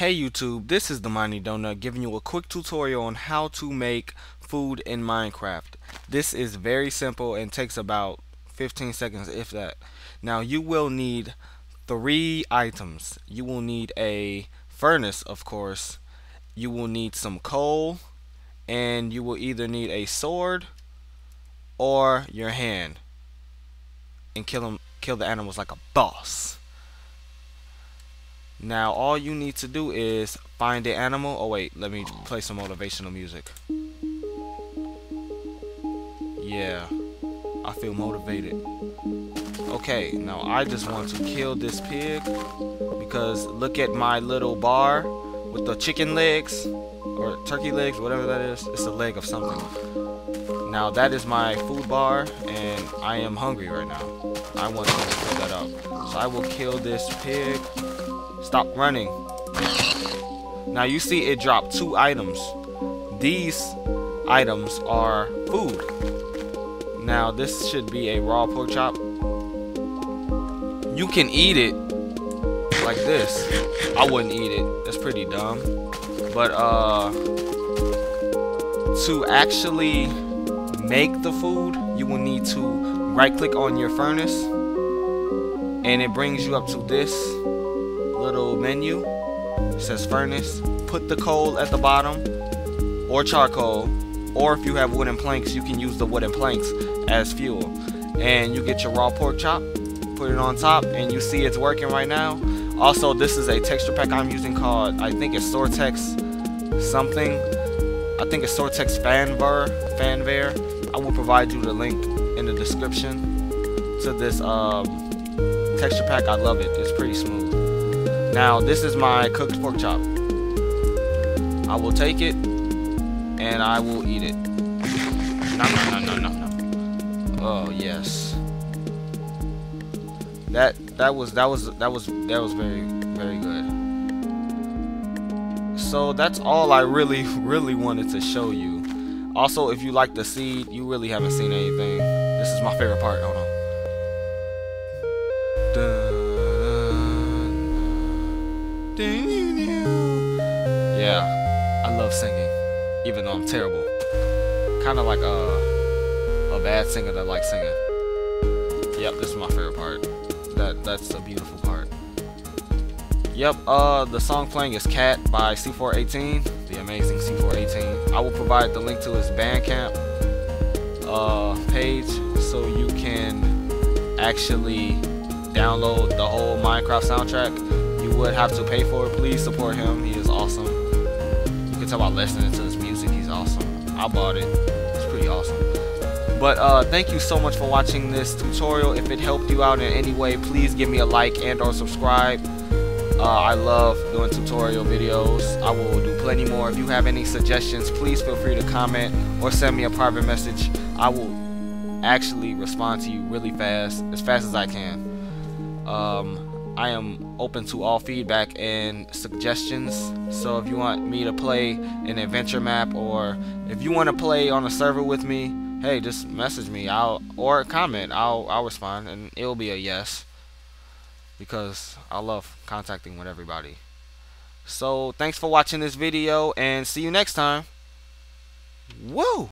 Hey YouTube, this is the Mining Donut giving you a quick tutorial on how to make food in Minecraft. This is very simple and takes about 15 seconds if that. Now you will need 3 items. You will need a furnace, of course. You will need some coal, and you will either need a sword or your hand. And kill the animals like a boss. Now all you need to do is find the animal. Oh wait, let me play some motivational music. Yeah, I feel motivated. Okay, now I just want to kill this pig because look at my little bar with the chicken legs or turkey legs, whatever that is. It's a leg of something. Now that is my food bar and I am hungry right now. I want to fill that up. So I will kill this pig. Stop running. Now you see it dropped 2 items. These items are food. Now this should be a raw pork chop. You can eat it like this. I wouldn't eat it. That's pretty dumb. But to actually make the food, you will need to right click on your furnace and it brings you up to this little menu. It says furnace. Put the coal at the bottom or charcoal, or if you have wooden planks you can use the wooden planks as fuel, and you get your raw pork chop. Put it on top and you see it's working right now. Also, this is a texture pack I'm using called, I think it's Soartex something. I think it's Soartex Fanver. I will provide you the link in the description to this texture pack. I love it. It's pretty smooth. Now this is my cooked pork chop. I will take it and I will eat it. No. Oh yes. That was very, very good. So that's all I really wanted to show you. Also, if you like the seed, you really haven't seen anything. This is my favorite part. Hold on. Yeah, I love singing, even though I'm terrible. Kind of like a bad singer that likes singing. Yep, this is my favorite part. That's the beautiful part. Yep, the song playing is Cat by C418, the amazing C418. I will provide the link to his Bandcamp page so you can actually download the whole Minecraft soundtrack. Would have to pay for it. Please support him. He is awesome. You can tell by listening to his music. He's awesome. I bought it. It's pretty awesome. But thank you so much for watching this tutorial. If it helped you out in any way, please give me a like and or subscribe. I love doing tutorial videos. I will do plenty more. If you have any suggestions, please feel free to comment or send me a private message. I will actually respond to you really fast as I can. I am open to all feedback and suggestions, so if you want me to play an adventure map or if you want to play on a server with me, hey, just message me. I'll respond and it'll be a yes because I love contacting with everybody. So thanks for watching this video and see you next time. Woo!